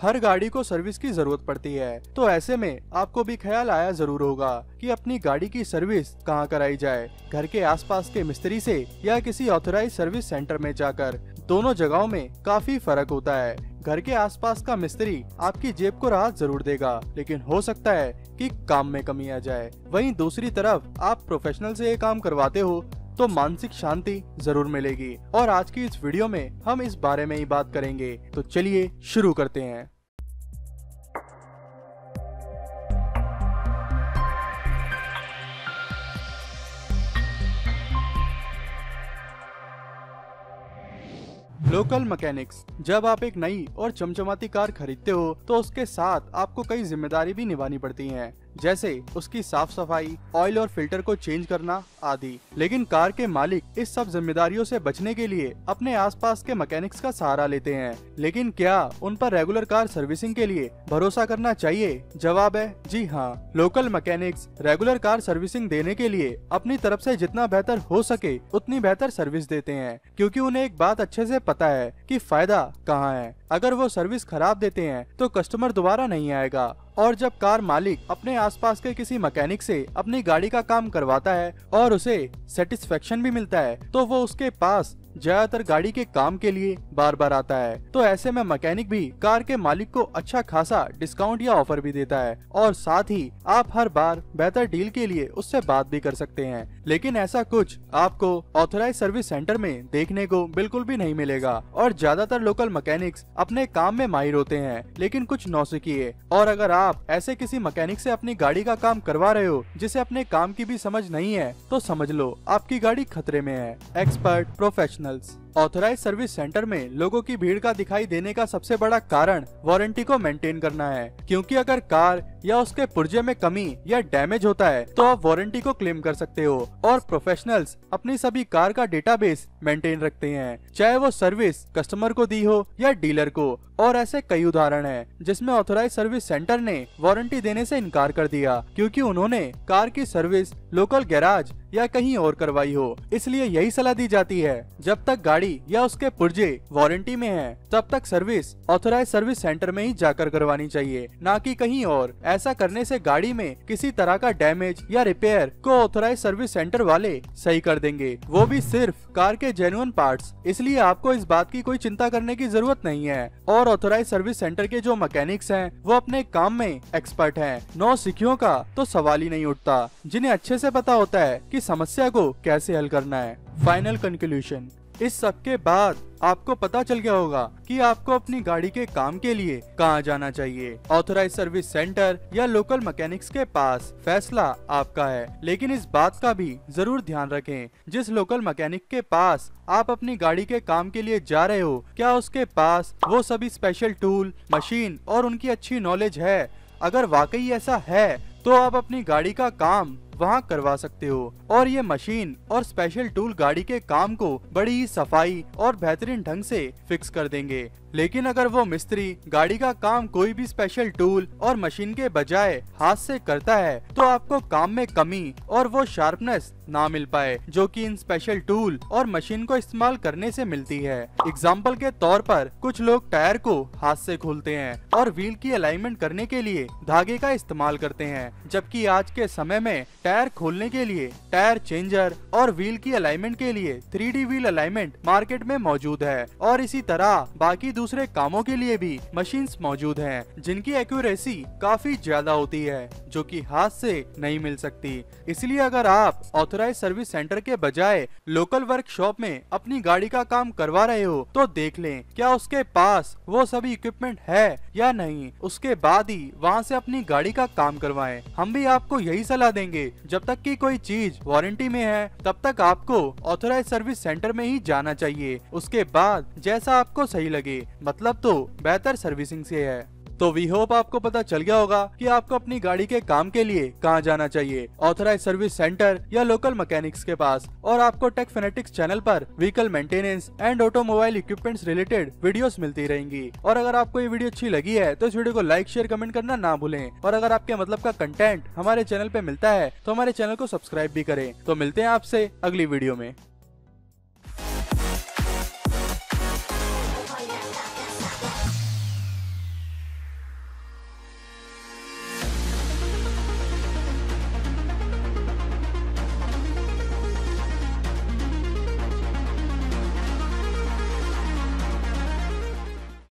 हर गाड़ी को सर्विस की जरूरत पड़ती है, तो ऐसे में आपको भी ख्याल आया जरूर होगा कि अपनी गाड़ी की सर्विस कहाँ कराई जाए, घर के आसपास के मिस्त्री से या किसी ऑथराइज सर्विस सेंटर में जाकर। दोनों जगहों में काफी फर्क होता है। घर के आसपास का मिस्त्री आपकी जेब को राहत जरूर देगा, लेकिन हो सकता है कि काम में कमी आ जाए। वहीं दूसरी तरफ आप प्रोफेशनल से ये काम करवाते हो तो मानसिक शांति जरूर मिलेगी। और आज की इस वीडियो में हम इस बारे में ही बात करेंगे, तो चलिए शुरू करते हैं। Local mechanics. जब आप एक नई और चमचमाती कार खरीदते हो तो उसके साथ आपको कई जिम्मेदारी भी निभानी पड़ती हैं, जैसे उसकी साफ सफाई, ऑयल और फिल्टर को चेंज करना आदि। लेकिन कार के मालिक इस सब जिम्मेदारियों से बचने के लिए अपने आसपास के मैकेनिक्स का सहारा लेते हैं। लेकिन क्या उन पर रेगुलर कार सर्विसिंग के लिए भरोसा करना चाहिए? जवाब है जी हाँ। Local mechanics regular car servicing देने के लिए अपनी तरफ से जितना बेहतर हो सके उतनी बेहतर सर्विस देते हैं, क्योंकि उन्हें एक बात अच्छे से पता है कि फायदा कहाँ है। अगर वो सर्विस खराब देते हैं तो कस्टमर दोबारा नहीं आएगा। और जब कार मालिक अपने आसपास के किसी मैकेनिक से अपनी गाड़ी का काम करवाता है और उसे सेटिस्फेक्शन भी मिलता है, तो वो उसके पास ज्यादातर गाड़ी के काम के लिए बार बार आता है। तो ऐसे में मैकेनिक भी कार के मालिक को अच्छा खासा डिस्काउंट या ऑफर भी देता है, और साथ ही आप हर बार बेहतर डील के लिए उससे बात भी कर सकते हैं। लेकिन ऐसा कुछ आपको ऑथराइज्ड सर्विस सेंटर में देखने को बिल्कुल भी नहीं मिलेगा। और ज्यादातर लोकल मैकेनिक्स अपने काम में माहिर होते हैं, लेकिन कुछ नौसिखिए। और अगर आप ऐसे किसी मैकेनिक से अपनी गाड़ी का काम करवा रहे हो जिसे अपने काम की भी समझ नहीं है, तो समझ लो आपकी गाड़ी खतरे में है। Expert professional. Authorise service centre में लोगों की भीड़ का दिखाई देने का सबसे बड़ा कारण वारंटी को मेंटेन करना है, क्योंकि अगर कार या उसके पुर्जे में कमी या डैमेज होता है तो आप वारंटी को क्लेम कर सकते हो। और प्रोफेशनल्स अपनी सभी कार का डेटाबेस मेंटेन रखते हैं, चाहे वो सर्विस कस्टमर को दी हो या डीलर को। और ऐसे कई उदाहरण हैं जिसमें ऑथराइज सर्विस सेंटर ने वारंटी देने से इनकार कर दिया, क्योंकि उन्होंने कार की सर्विस लोकल गैराज या कहीं और करवाई हो। इसलिए यही सलाह दी जाती है, जब तक गाड़ी या उसके पुर्जे वारंटी में है तब तक सर्विस ऑथराइज सर्विस सेंटर में ही जाकर करवानी चाहिए, ना कि कहीं और। ऐसा करने से गाड़ी में किसी तरह का डैमेज या रिपेयर को ऑथराइज सर्विस सेंटर वाले सही कर देंगे, वो भी सिर्फ कार के जेन्युइन पार्ट्स। इसलिए आपको इस बात की कोई चिंता करने की जरूरत नहीं है। और ऑथराइज सर्विस सेंटर के जो मैकेनिक्स हैं वो अपने काम में एक्सपर्ट हैं। नौसिखियों का तो सवाल ही नहीं उठता, जिन्हें अच्छे से पता होता है कि समस्या को कैसे हल करना है। Final conclusion. इस सब के बाद आपको पता चल गया होगा कि आपको अपनी गाड़ी के काम के लिए कहाँ जाना चाहिए, ऑथराइज सर्विस सेंटर या लोकल मैकेनिक्स के पास। फैसला आपका है, लेकिन इस बात का भी जरूर ध्यान रखें, जिस लोकल मैकेनिक के पास आप अपनी गाड़ी के काम के लिए जा रहे हो, क्या उसके पास वो सभी स्पेशल टूल, मशीन और उनकी अच्छी नॉलेज है। अगर वाकई ऐसा है तो आप अपनी गाड़ी का काम वहाँ करवा सकते हो। और ये मशीन और स्पेशल टूल गाड़ी के काम को बड़ी ही सफाई और बेहतरीन ढंग से फिक्स कर देंगे। लेकिन अगर वो मिस्त्री गाड़ी का काम कोई भी स्पेशल टूल और मशीन के बजाय हाथ से करता है, तो आपको काम में कमी और वो शार्पनेस ना मिल पाए जो कि इन स्पेशल टूल और मशीन को इस्तेमाल करने से मिलती है। एग्जाम्पल के तौर पर कुछ लोग टायर को हाथ से खोलते हैं और व्हील की अलाइनमेंट करने के लिए धागे का इस्तेमाल करते हैं, जबकि आज के समय में टायर खोलने के लिए टायर चेंजर और व्हील की अलाइनमेंट के लिए 3D व्हील अलाइनमेंट मार्केट में मौजूद है। और इसी तरह बाकी दूसरे कामों के लिए भी मशीन्स मौजूद हैं, जिनकी एक्यूरेसी काफी ज्यादा होती है जो कि हाथ से नहीं मिल सकती। इसलिए अगर आप ऑथराइज सर्विस सेंटर के बजाय लोकल वर्कशॉप में अपनी गाड़ी का काम करवा रहे हो तो देख लें क्या उसके पास वो सभी इक्विपमेंट है या नहीं, उसके बाद ही वहाँ से अपनी गाड़ी का काम करवाएं। हम भी आपको यही सलाह देंगे, जब तक कि कोई चीज वारंटी में है तब तक आपको ऑथराइज सर्विस सेंटर में ही जाना चाहिए, उसके बाद जैसा आपको सही लगे, मतलब तो बेहतर सर्विसिंग से है। तो वी होप आपको पता चल गया होगा कि आपको अपनी गाड़ी के काम के लिए कहाँ जाना चाहिए, ऑथराइज सर्विस सेंटर या लोकल मैकेनिक्स के पास। और आपको टेकफैनेटिक्स चैनल पर vehicle maintenance and automobile equipments related videos मिलती रहेंगी। और अगर आपको ये वीडियो अच्छी लगी है तो इस वीडियो को लाइक, शेयर, कमेंट करना ना भूलें। और अगर आपके मतलब का कंटेंट हमारे चैनल पे मिलता है तो हमारे चैनल को सब्सक्राइब भी करें। तो मिलते हैं आपसे अगली वीडियो में।